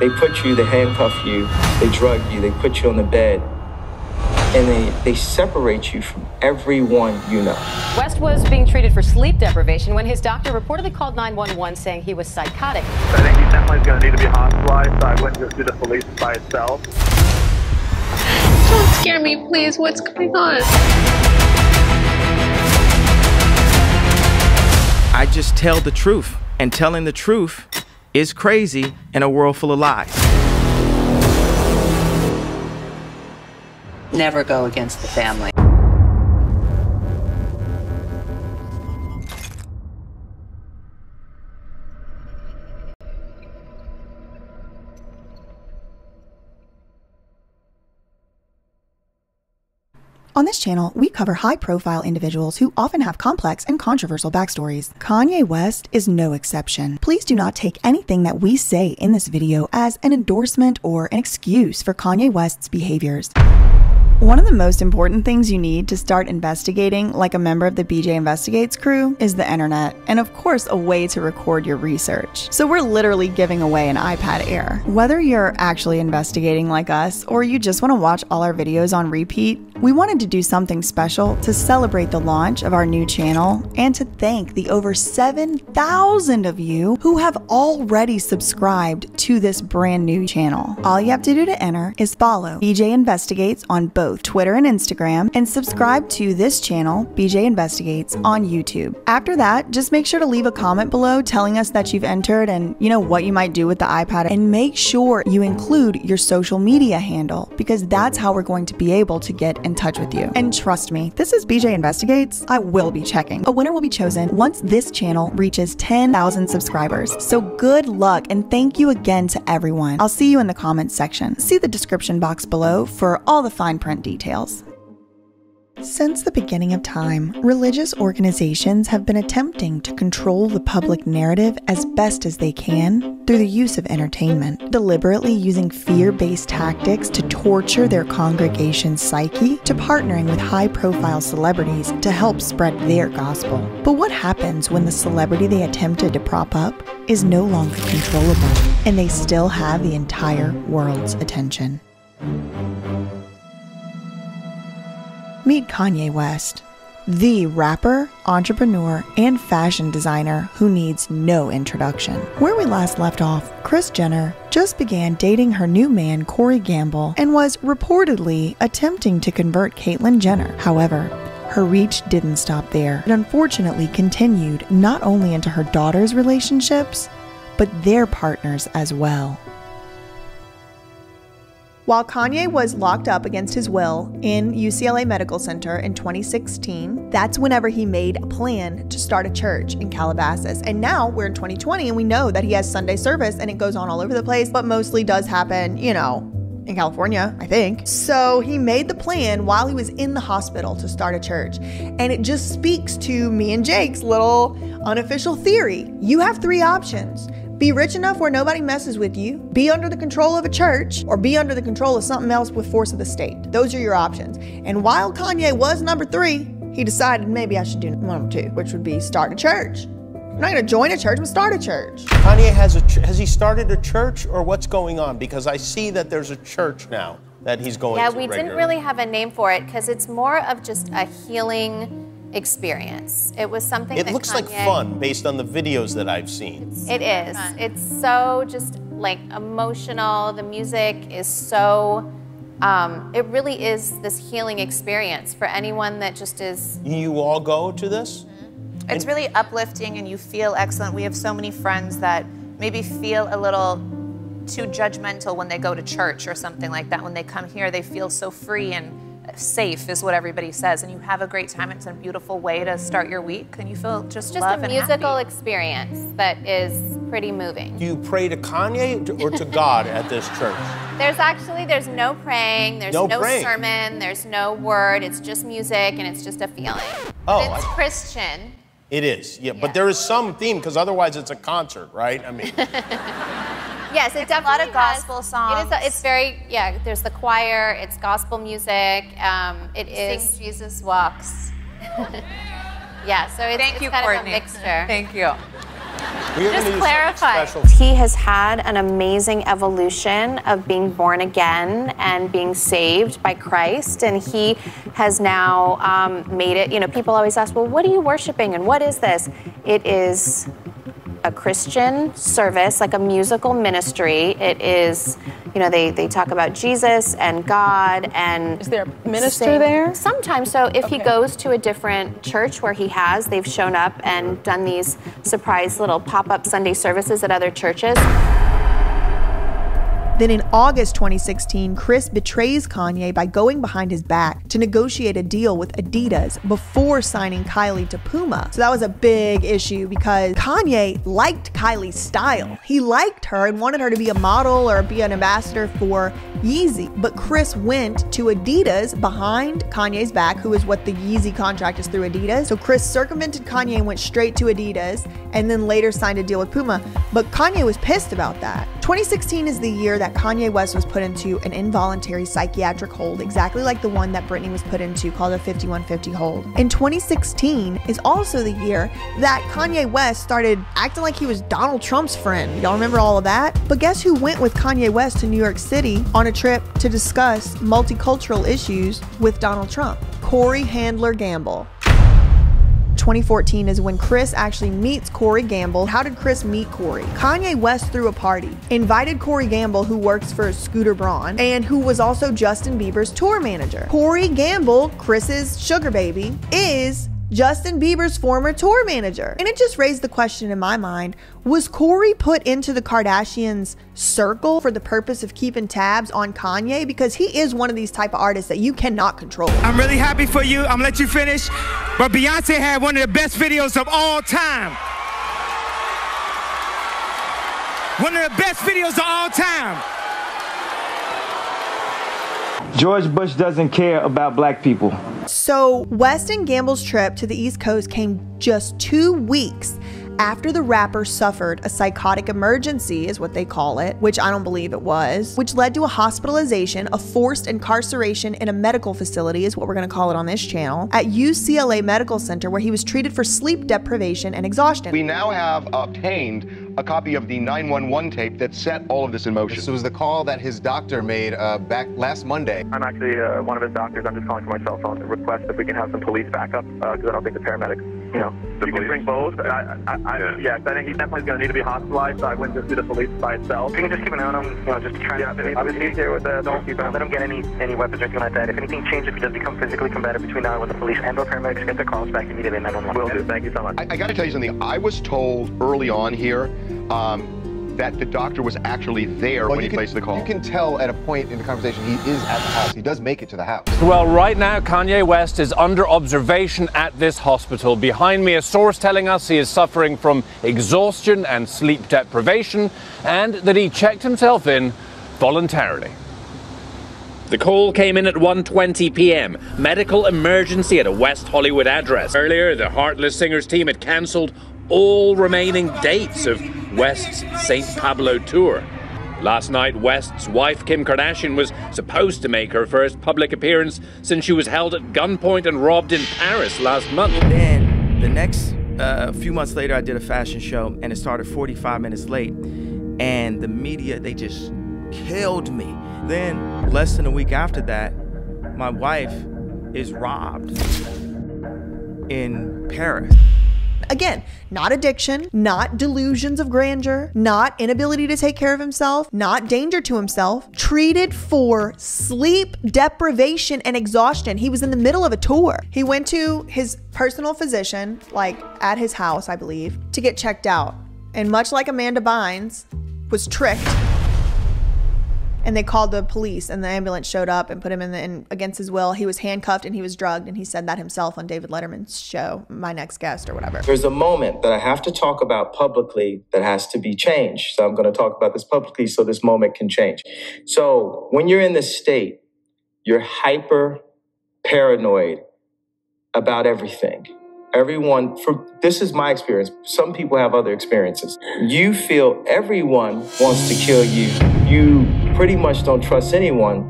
They put you, they handcuff you, they drug you, they put you on the bed, and they separate you from everyone you know. West was being treated for sleep deprivation when his doctor reportedly called 911 saying he was psychotic. I think he's definitely going to need to be hospitalized, so I wouldn't go see the police by itself. Don't scare me, please. What's going on? I just tell the truth, and telling the truth is crazy in a world full of lies. Never go against the family. On this channel, we cover high-profile individuals who often have complex and controversial backstories. Kanye West is no exception. Please do not take anything that we say in this video as an endorsement or an excuse for Kanye West's behaviors. One of the most important things you need to start investigating, like a member of the BJ Investigates crew, is the internet, and of course a way to record your research. So we're literally giving away an iPad Air. Whether you're actually investigating like us, or you just want to watch all our videos on repeat, we wanted to do something special to celebrate the launch of our new channel and to thank the over 7,000 of you who have already subscribed to this brand new channel. All you have to do to enter is follow BJ Investigates on both Twitter and Instagram, and subscribe to this channel, BJ Investigates, on YouTube. After that, just make sure to leave a comment below telling us that you've entered and you know what you might do with the iPad, and make sure you include your social media handle, because that's how we're going to be able to get in touch with you. And trust me, this is BJ Investigates. I will be checking. A winner will be chosen once this channel reaches 10,000 subscribers. So good luck, and thank you again to everyone. I'll see you in the comments section. See the description box below for all the fine print details. Since the beginning of time, religious organizations have been attempting to control the public narrative as best as they can through the use of entertainment, deliberately using fear-based tactics to torture their congregation's psyche, to partnering with high-profile celebrities to help spread their gospel. But what happens when the celebrity they attempted to prop up is no longer controllable, and they still have the entire world's attention? Meet Kanye West, the rapper, entrepreneur, and fashion designer who needs no introduction. Where we last left off, Kris Jenner just began dating her new man, Corey Gamble, and was reportedly attempting to convert Caitlyn Jenner. However, her reach didn't stop there. It unfortunately continued not only into her daughter's relationships, but their partners as well. While Kanye was locked up against his will in UCLA Medical Center in 2016, that's whenever he made a plan to start a church in Calabasas. And now we're in 2020 and we know that he has Sunday service and it goes on all over the place, but mostly does happen, you know, in California, I think. So he made the plan while he was in the hospital to start a church. And it just speaks to me and Jake's little unofficial theory. You have three options. Be rich enough where nobody messes with you, be under the control of a church, or be under the control of something else with force of the state. Those are your options. And while Kanye was number three, he decided maybe I should do number two, which would be start a church. I'm not gonna join a church, but start a church. Kanye has he started a church, or what's going on? Because I see that there's a church now that he's going to. Yeah, we didn't really have a name for it because it's more of just a healing experience. It was something that Kanye... It looks like fun based on the videos that I've seen. It is. It's so just like emotional. The music is so... it really is this healing experience for anyone that just is... You all go to this? Mm-hmm. It's really uplifting and you feel excellent. We have so many friends that maybe feel a little too judgmental when they go to church or something like that. When they come here, they feel so free and safe is what everybody says, and you have a great time. It's a beautiful way to start your week, and you feel just love and happy. Just a musical experience that is pretty moving. Do you pray to Kanye or to God at this church? There's no praying, there's no sermon, there's no word. It's just music, and it's just a feeling. Oh, but it's Christian. It is, yeah, but there is some theme, because otherwise it's a concert, right? I mean... Yes, it definitely has a lot of gospel songs. It's very, yeah, there's the choir, it's gospel music, it is... Sing Jesus Walks. Yeah, so it's kind of a mixture. Thank you. Just clarify. He has had an amazing evolution of being born again and being saved by Christ, and he has now made it. You know, people always ask, well, what are you worshiping and what is this? It is a Christian service, like a musical ministry. It is, you know, they talk about Jesus and God and... Is there a minister there? Sometimes. So if he goes to a different church where he has, they've shown up and done these surprise little pop-up Sunday services at other churches. Then in August 2016, Kris betrays Kanye by going behind his back to negotiate a deal with Adidas before signing Kylie to Puma. So that was a big issue because Kanye liked Kylie's style. He liked her and wanted her to be a model or be an ambassador for Yeezy. But Kris went to Adidas behind Kanye's back, who is what the Yeezy contract is through Adidas. So Kris circumvented Kanye and went straight to Adidas and then later signed a deal with Puma. But Kanye was pissed about that. 2016 is the year that Kanye West was put into an involuntary psychiatric hold, exactly like the one that Britney was put into, called a 5150 hold. And 2016 is also the year that Kanye West started acting like he was Donald Trump's friend. Y'all remember all of that? But guess who went with Kanye West to New York City on a trip to discuss multicultural issues with Donald Trump? Corey Gamble. 2014 is when Kris actually meets Corey Gamble. How did Kris meet Corey? Kanye West threw a party, invited Corey Gamble, who works for Scooter Braun and who was also Justin Bieber's tour manager. Corey Gamble, Kris's sugar baby, is Justin Bieber's former tour manager. And it just raised the question in my mind, was Corey put into the Kardashians' circle for the purpose of keeping tabs on Kanye? Because he is one of these type of artists that you cannot control. I'm really happy for you. I'm gonna let you finish. But Beyonce had one of the best videos of all time. One of the best videos of all time. George Bush doesn't care about black people. So West and Gamble's trip to the East Coast came just 2 weeks after the rapper suffered a psychotic emergency, is what they call it, which I don't believe it was, which led to a hospitalization, a forced incarceration in a medical facility, is what we're gonna call it on this channel, at UCLA Medical Center, where he was treated for sleep deprivation and exhaustion. We now have obtained a copy of the 911 tape that set all of this in motion. This was the call that his doctor made back last Monday. I'm actually one of his doctors. I'm just calling for my cell phone to request if we can have some police backup because I don't think the paramedics, you know, you can bring both. Yes, I think he definitely is going to need to be hospitalized, so I wouldn't just do the police by itself. You can just keep an eye on him, you know, just try to obviously he's here with the don't let him get any weapons or anything like that. If anything changes, if he does become physically combative between now and when the police and or paramedics get their calls back immediately, 911. Will do. Thank you so much. I gotta tell you something. I was told early on here that the doctor was actually there when he placed the call. You can tell at a point in the conversation he is at the house. He does make it to the house. Well, right now, Kanye West is under observation at this hospital. Behind me, a source telling us he is suffering from exhaustion and sleep deprivation, and that he checked himself in voluntarily. The call came in at 1:20 p.m. Medical emergency at a West Hollywood address. Earlier, the Heartless Singers team had cancelled all remaining dates of West's Saint Pablo Tour. Last night, West's wife Kim Kardashian was supposed to make her first public appearance since she was held at gunpoint and robbed in Paris last month. Then, the next few months later, I did a fashion show and it started 45 minutes late. And the media, they just killed me. Then, less than a week after that, my wife is robbed in Paris. Again, not addiction, not delusions of grandeur, not inability to take care of himself, not danger to himself, treated for sleep deprivation and exhaustion. He was in the middle of a tour. He went to his personal physician, like at his house, I believe, to get checked out. And much like Amanda Bynes, was tricked. And they called the police and the ambulance showed up and put him in against his will. He was handcuffed and he was drugged, and he said that himself on David Letterman's show, My Next Guest or whatever. There's a moment that I have to talk about publicly that has to be changed. So I'm going to talk about this publicly so this moment can change. So when you're in this state, you're hyper paranoid about everything. This is my experience. Some people have other experiences. You feel everyone wants to kill you. You pretty much don't trust anyone.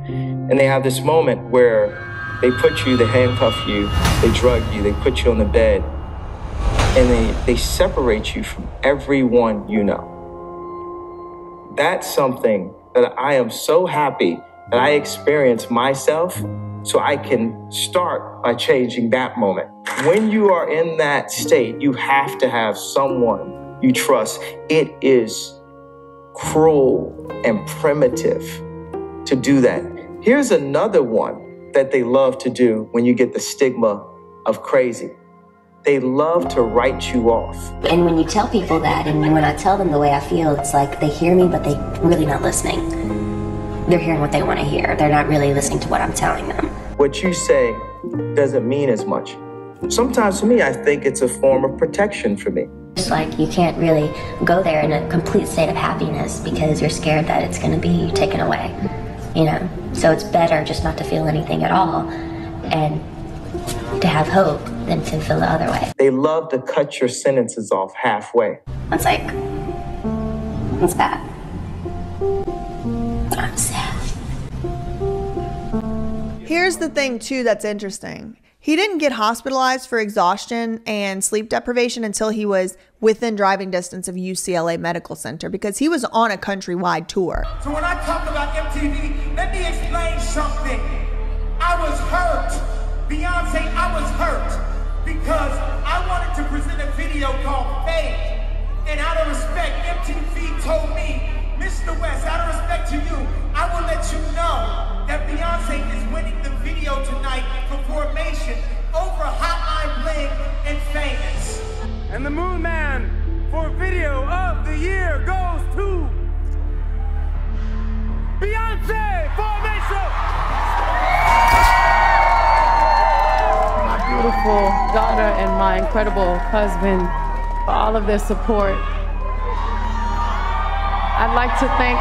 And they have this moment where they put you, they handcuff you, they drug you, they put you on the bed. and they separate you from everyone you know. That's something that I am so happy that I experienced myself, so I can start by changing that moment. When you are in that state, you have to have someone you trust. It is cruel and primitive to do that. Here's another one that they love to do when you get the stigma of crazy. They love to write you off. And when you tell people that, and when I tell them the way I feel, it's like they hear me, but they're really not listening. They're hearing what they want to hear. They're not really listening to what I'm telling them. What you say doesn't mean as much. Sometimes for me, I think it's a form of protection for me. It's like you can't really go there in a complete state of happiness because you're scared that it's going to be taken away, you know? So it's better just not to feel anything at all and to have hope than to feel the other way. They love to cut your sentences off halfway. It's like, it's bad. I'm sad. Here's the thing too that's interesting. He didn't get hospitalized for exhaustion and sleep deprivation until he was within driving distance of UCLA Medical Center because he was on a countrywide tour. So when I talk about MTV, let me explain something. I was hurt. Beyonce, I was hurt because I wanted to present a video called Fake. And out of respect, MTV told me, Mr. West, out of respect to you, I will let you know that Beyonce is winning the video tonight for Formation over Hotline Bling and Famous. And the Moon Man for Video of the Year goes to Beyonce Formation! My beautiful daughter and my incredible husband for all of their support. I'd like to thank...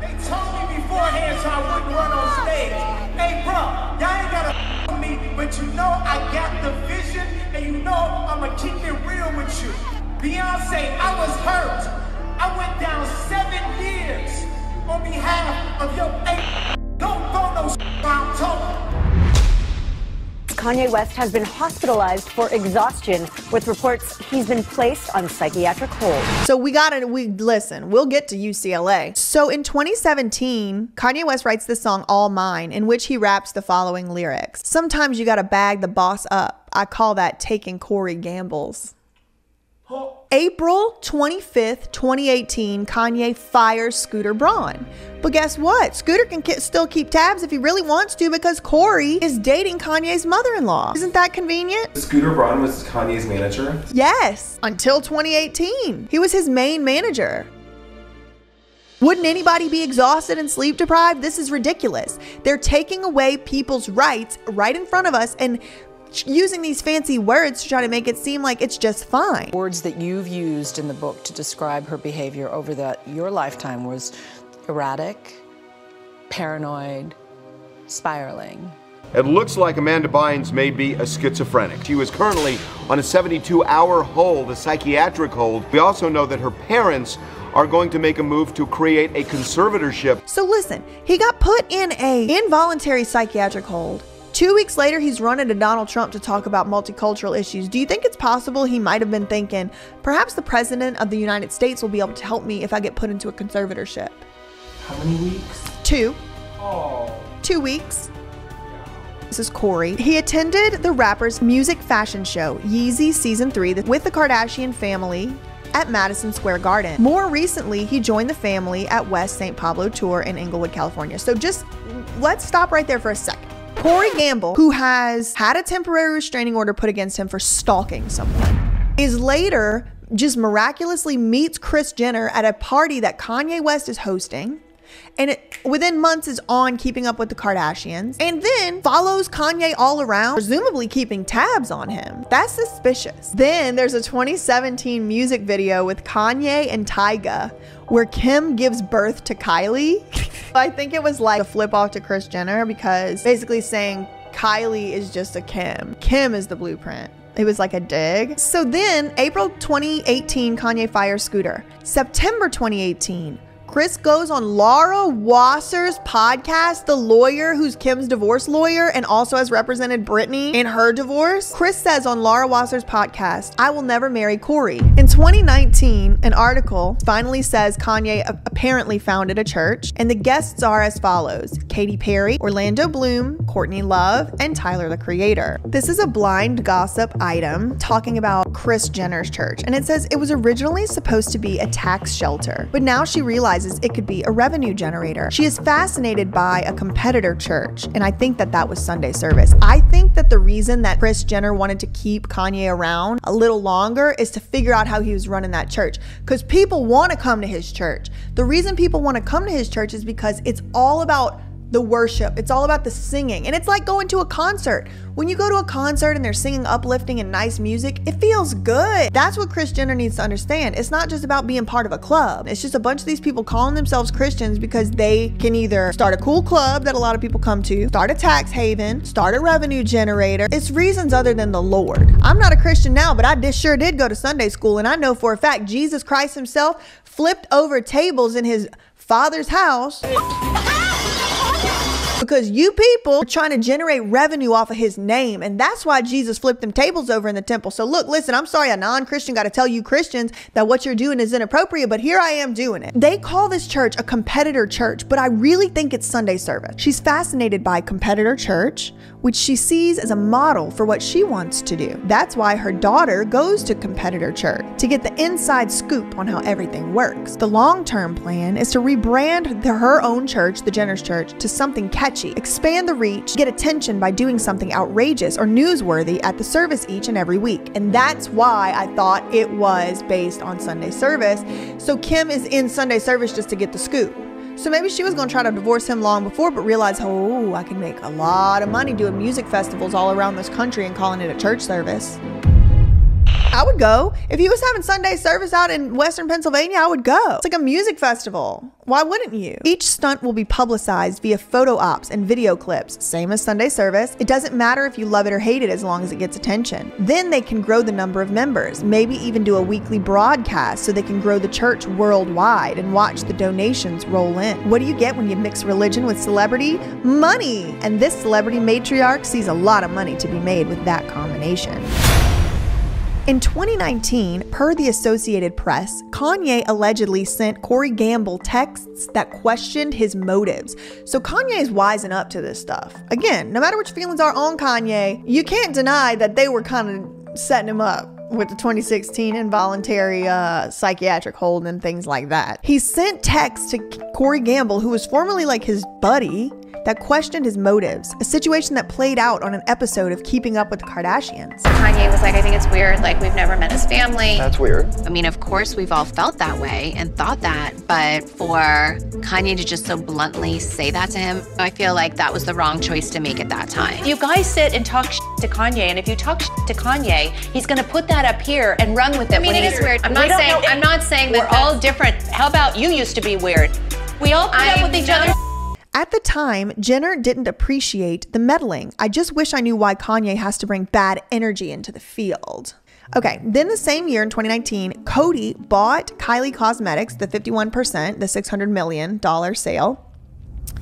They told me beforehand so I wouldn't run on stage. Hey, bro, y'all ain't gotta f*** me, but you know I got the vision, and you know I'ma keep it real with you. Beyonce, I was hurt. I went down 7 years on behalf of your... Hey, don't throw no s*** out, Tony. Kanye West has been hospitalized for exhaustion, with reports he's been placed on psychiatric hold. So listen, we'll get to UCLA. So in 2017, Kanye West writes this song, All Mine, in which he raps the following lyrics. Sometimes you gotta bag the boss up. I call that taking Corey Gamble's. April 25th, 2018, Kanye fires Scooter Braun. But guess what? Scooter can still keep tabs if he really wants to because Corey is dating Kanye's mother-in-law. Isn't that convenient? Scooter Braun was Kanye's manager? Yes, until 2018. He was his main manager. Wouldn't anybody be exhausted and sleep deprived? This is ridiculous. They're taking away people's rights right in front of us and using these fancy words to try to make it seem like it's just fine. Words that you've used in the book to describe her behavior over your lifetime was erratic, paranoid, spiraling. It looks like Amanda Bynes may be a schizophrenic. She was currently on a 72-hour hold, a psychiatric hold. We also know that her parents are going to make a move to create a conservatorship. So listen, he got put in an involuntary psychiatric hold. 2 weeks later, he's running to Donald Trump to talk about multicultural issues. Do you think it's possible he might have been thinking, perhaps the president of the United States will be able to help me if I get put into a conservatorship? How many weeks? 2. Oh. 2 weeks. This is Corey. He attended the rapper's music fashion show, Yeezy Season 3, with the Kardashian family at Madison Square Garden. More recently, he joined the family at West Saint Pablo Tour in Inglewood, California. So just let's stop right there for a second. Corey Gamble, who has had a temporary restraining order put against him for stalking someone, is later just miraculously meets Kris Jenner at a party that Kanye West is hosting. And within months is on Keeping Up with the Kardashians and then follows Kanye all around, presumably keeping tabs on him. That's suspicious. Then there's a 2017 music video with Kanye and Tyga where Kim gives birth to Kylie. I think it was like a flip off to Kris Jenner because basically saying Kylie is just a Kim. Kim is the blueprint. It was like a dig. So then April 2018, Kanye fires Scooter. September 2018, Kris goes on Laura Wasser's podcast, the lawyer who's Kim's divorce lawyer and also has represented Britney in her divorce. Kris says on Laura Wasser's podcast, "I will never marry Corey." In 2019, an article finally says Kanye apparently founded a church, and the guests are as follows: Katy Perry, Orlando Bloom, Courtney Love, and Tyler, the Creator. This is a blind gossip item talking about Kris Jenner's church, and it says it was originally supposed to be a tax shelter, but now she realizes it could be a revenue generator. She is fascinated by a competitor church, and I think that was Sunday service. I think that the reason that Kris Jenner wanted to keep Kanye around a little longer is to figure out how he was running that church, because people want to come to his church. The reason people want to come to his church is because it's all about the worship, it's all about the singing, and it's like going to a concert. When you go to a concert and they're singing uplifting and nice music, it feels good. That's what Kris Jenner needs to understand. It's not just about being part of a club. It's just a bunch of these people calling themselves Christians because they can either start a cool club that a lot of people come to, start a tax haven, start a revenue generator. It's reasons other than the Lord. I'm not a Christian now, but I sure did go to Sunday school, and I know for a fact Jesus Christ himself flipped over tables in his Father's house because you people are trying to generate revenue off of his name. And that's why Jesus flipped them tables over in the temple. So look, listen, I'm sorry, a non-Christian got to tell you Christians that what you're doing is inappropriate, but here I am doing it. They call this church a competitor church, but I really think it's Sunday service. She's fascinated by competitor church, which she sees as a model for what she wants to do. That's why her daughter goes to competitor church, to get the inside scoop on how everything works. The long-term plan is to rebrand her own church, the Jenner's church, to something catchy. Expand the reach, get attention by doing something outrageous or newsworthy at the service each and every week. And that's why I thought it was based on Sunday service. So Kim is in Sunday service just to get the scoop. So maybe she was gonna try to divorce him long before, but realized, oh, I can make a lot of money doing music festivals all around this country and calling it a church service. I would go. If he was having Sunday service out in Western Pennsylvania, I would go. It's like a music festival. Why wouldn't you? Each stunt will be publicized via photo ops and video clips, same as Sunday service. It doesn't matter if you love it or hate it as long as it gets attention. Then they can grow the number of members, maybe even do a weekly broadcast so they can grow the church worldwide and watch the donations roll in. What do you get when you mix religion with celebrity? Money! And this celebrity matriarch sees a lot of money to be made with that combination. In 2019, per the Associated Press, Kanye allegedly sent Corey Gamble texts that questioned his motives. So Kanye is wising up to this stuff. Again, no matter what your feelings are on Kanye, you can't deny that they were kind of setting him up with the 2016 involuntary psychiatric hold and things like that. He sent texts to Corey Gamble, who was formerly like his buddy, that questioned his motives, a situation that played out on an episode of Keeping Up with the Kardashians. Kanye was like, I think it's weird, like we've never met his family. That's weird. I mean, of course we've all felt that way and thought that, but for Kanye to just so bluntly say that to him, I feel like that was the wrong choice to make at that time. You guys sit and talk to Kanye, and if you talk to Kanye, he's gonna put that up here and run with it. I mean, it is weird. I'm not saying that we're all different. How about you used to be weird? We all put up with each other. At the time, Jenner didn't appreciate the meddling. I just wish I knew why Kanye has to bring bad energy into the field. Okay, then the same year in 2019, Coty bought Kylie Cosmetics, the 51%, the $600 million sale.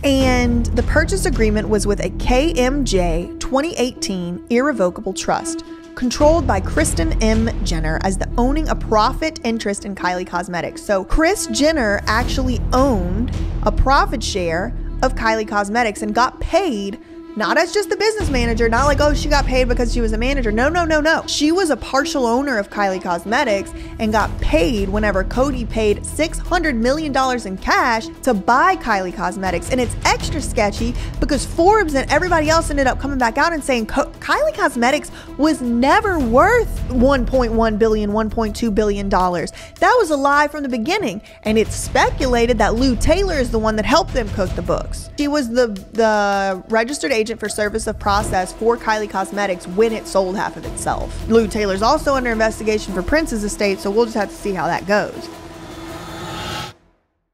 And the purchase agreement was with a KMJ 2018 irrevocable trust, controlled by Kristen M. Jenner as the owning a profit interest in Kylie Cosmetics. So Kris Jenner actually owned a profit share of Kylie Cosmetics and got paid, not as just the business manager, not like, oh, she got paid because she was a manager. No, no, no, no. She was a partial owner of Kylie Cosmetics and got paid whenever Coty paid $600 million in cash to buy Kylie Cosmetics. And it's extra sketchy because Forbes and everybody else ended up coming back out and saying Kylie Cosmetics was never worth $1.1 billion, $1.2 billion. That was a lie from the beginning. And it's speculated that Lou Taylor is the one that helped them cook the books. She was the registered agent for service of process for Kylie Cosmetics when it sold half of itself. Lou Taylor's also under investigation for Prince's estate, so we'll just have to see how that goes.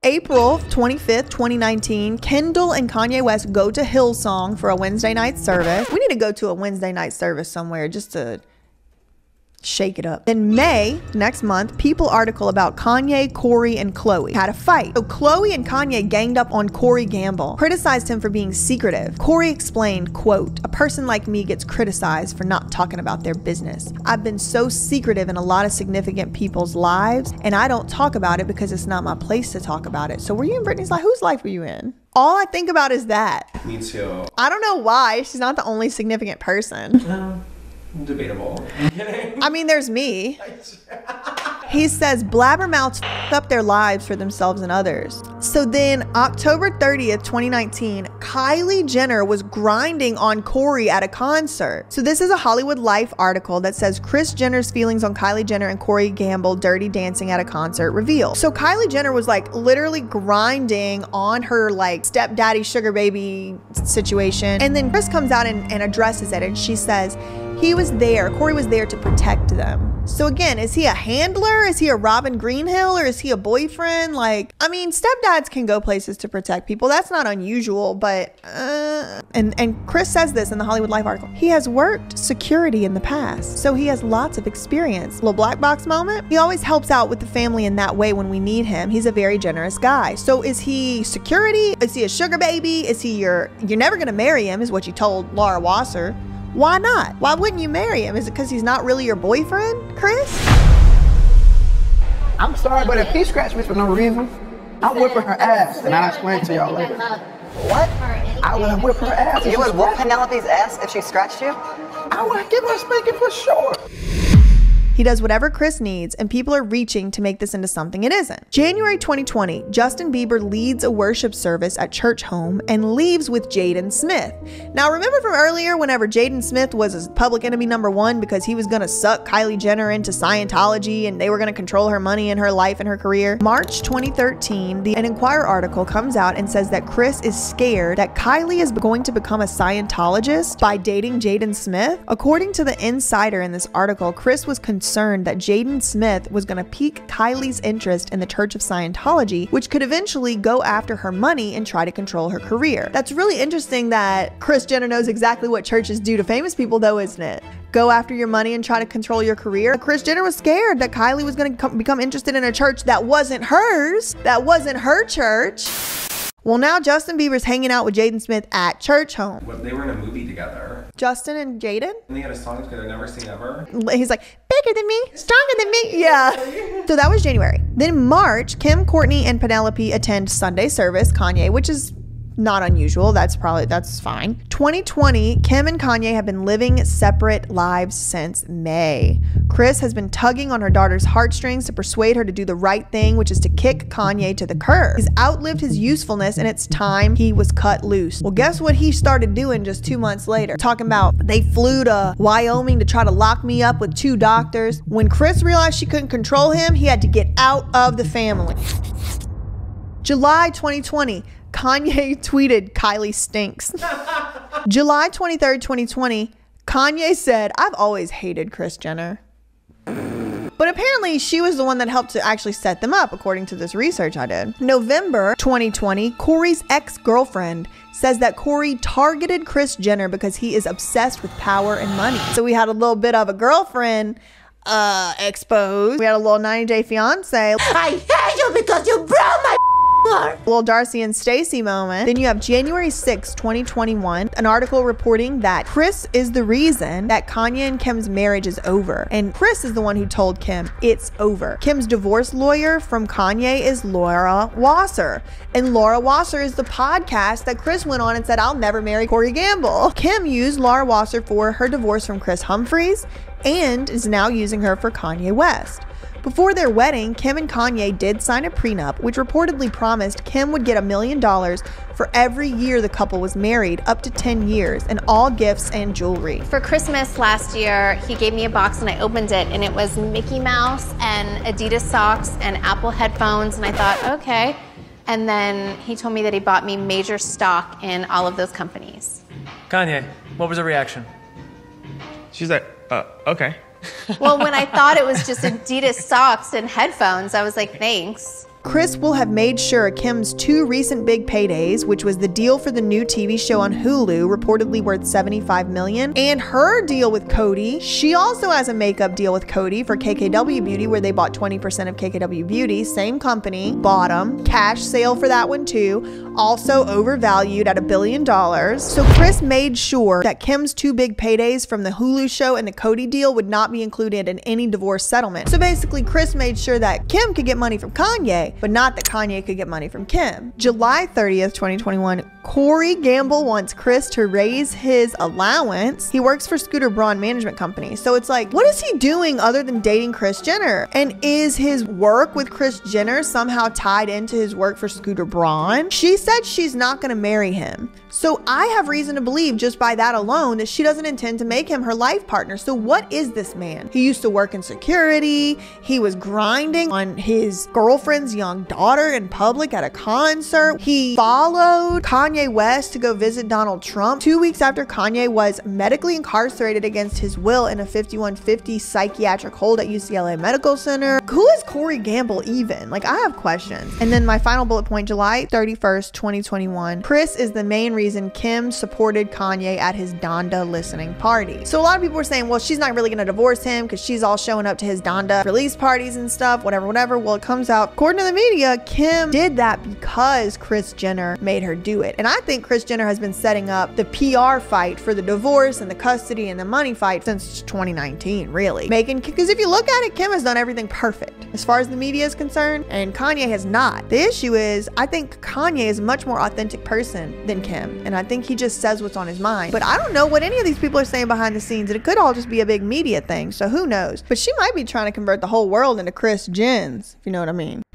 April 25th, 2019, Kendall and Kanye West go to Hillsong for a Wednesday night service. We need to go to a Wednesday night service somewhere just to Shake it up. In May, next month, People article about Kanye, Corey, and Khloé had a fight. So Khloé and Kanye ganged up on Corey Gamble, criticized him for being secretive. Corey explained, quote, "A person like me gets criticized for not talking about their business. I've been so secretive in a lot of significant people's lives, and I don't talk about it because it's not my place to talk about it. So were you in Britney's life? Whose life were you in?" All I think about is that. Me too. I don't know why. She's not the only significant person. Debatable. I mean, there's me. He says blabbermouths f***ed up their lives for themselves and others. So then October 30th, 2019, Kylie Jenner was grinding on Corey at a concert. So this is a Hollywood Life article that says Kris Jenner's feelings on Kylie Jenner and Corey Gamble dirty dancing at a concert revealed. So Kylie Jenner was like literally grinding on her like stepdaddy sugar baby situation. And then Kris comes out and addresses it, and she says, he was there, Corey was there to protect them. So again, is he a handler? Is he a Robin Greenhill, or is he a boyfriend? Like, I mean, stepdads can go places to protect people. That's not unusual, but, and Kris says this in the Hollywood Life article. He has worked security in the past, so he has lots of experience. Little black box moment. He always helps out with the family in that way when we need him. He's a very generous guy. So is he security? Is he a sugar baby? Is he your, you're never gonna marry him, is what you told Laura Wasser. Why not? Why wouldn't you marry him? Is it because he's not really your boyfriend, Kris? I'm sorry, but if he scratched me for no reason, I'll whip her ass, and I'll explain to y'all later. What? I would whip her ass. You would whip Penelope's ass if she scratched you? I would give her a spanking for sure. He does whatever Kris needs, and people are reaching to make this into something it isn't. January 2020, Justin Bieber leads a worship service at Church Home and leaves with Jaden Smith. Now, remember from earlier, whenever Jaden Smith was his public enemy #1 because he was gonna suck Kylie Jenner into Scientology and they were gonna control her money and her life and her career? March 2013, an Enquirer article comes out and says that Kris is scared that Kylie is going to become a Scientologist by dating Jaden Smith. According to the Insider in this article, Kris was concerned that Jaden Smith was going to pique Kylie's interest in the Church of Scientology, which could eventually go after her money and try to control her career. That's really interesting that Kris Jenner knows exactly what churches do to famous people, though, isn't it? Go after your money and try to control your career. Kris Jenner was scared that Kylie was going to become interested in a church that wasn't hers, that wasn't her church. Well, now Justin Bieber's hanging out with Jaden Smith at Church Home. Well, they were in a movie together. Justin and Jaden? And they had a song together, Never Seen Ever. He's like, bigger than me, stronger than me, yeah. So that was January. Then March, Kim, Kourtney, and Penelope attend Sunday service, Kanye, which is not unusual. That's fine. 2020, Kim and Kanye have been living separate lives since May. Kris has been tugging on her daughter's heartstrings to persuade her to do the right thing, which is to kick Kanye to the curb. He's outlived his usefulness and it's time he was cut loose. Well, guess what he started doing just 2 months later? Talking about they flew to Wyoming to try to lock me up with 2 doctors. When Kris realized she couldn't control him, he had to get out of the family. July 2020, Kanye tweeted, Kylie stinks. July 23rd, 2020, Kanye said, I've always hated Kris Jenner. But apparently she was the one that helped to actually set them up, according to this research I did. November 2020, Corey's ex-girlfriend says that Corey targeted Kris Jenner because he is obsessed with power and money. So we had a little bit of a girlfriend exposed. We had a little 90-day fiance. I hate you because you broke my little Darcy and Stacey moment. Then you have January 6, 2021, an article reporting that Kris is the reason that Kanye and Kim's marriage is over. And Kris is the one who told Kim it's over. Kim's divorce lawyer from Kanye is Laura Wasser. And Laura Wasser is the podcast that Kris went on and said, I'll never marry Corey Gamble. Kim used Laura Wasser for her divorce from Kris Humphries and is now using her for Kanye West. Before their wedding, Kim and Kanye did sign a prenup, which reportedly promised Kim would get $1 million for every year the couple was married, up to 10 years, and all gifts and jewelry. For Christmas last year, he gave me a box and I opened it and it was Mickey Mouse and Adidas socks and Apple headphones, and I thought, okay. And then he told me that he bought me major stock in all of those companies. Kanye, what was her reaction? She's like, okay. Well, when I thought it was just Adidas socks and headphones, I was like, thanks. Kris will have made sure Kim's two recent big paydays, which was the deal for the new TV show on Hulu, reportedly worth $75 million, and her deal with Coty. She also has a makeup deal with Coty for KKW Beauty, where they bought 20% of KKW Beauty, same company, bought them. Cash sale for that one too, also overvalued at $1 billion. So Kris made sure that Kim's two big paydays from the Hulu show and the Coty deal would not be included in any divorce settlement. So basically, Kris made sure that Kim could get money from Kanye, but not that Kanye could get money from Kim. July 30th, 2021, Corey Gamble wants Kris to raise his allowance. He works for Scooter Braun Management Company. So it's like, what is he doing other than dating Kris Jenner? And is his work with Kris Jenner somehow tied into his work for Scooter Braun? She said she's not gonna marry him. So I have reason to believe just by that alone that she doesn't intend to make him her life partner. So what is this man? He used to work in security. He was grinding on his girlfriend's young daughter in public at a concert. He followed Kanye West to go visit Donald Trump 2 weeks after Kanye was medically incarcerated against his will in a 5150 psychiatric hold at UCLA Medical Center. Who is Corey Gamble even? Like, I have questions. And then my final bullet point, July 31st, 2021. Kris is the main reason Kim supported Kanye at his Donda listening party. So a lot of people were saying, well, she's not really gonna divorce him because she's all showing up to his Donda release parties and stuff, whatever, whatever. Well, it comes out, according to the media, Kim did that because Kris Jenner made her do it. And I think Kris Jenner has been setting up the PR fight for the divorce and the custody and the money fight since 2019, really. Because if you look at it, Kim has done everything perfect as far as the media is concerned, and Kanye has not. The issue is, I think Kanye is a much more authentic person than Kim, and I think he just says what's on his mind. But I don't know what any of these people are saying behind the scenes, and it could all just be a big media thing, so who knows? But she might be trying to convert the whole world into Kris Jenners, if you know what I mean.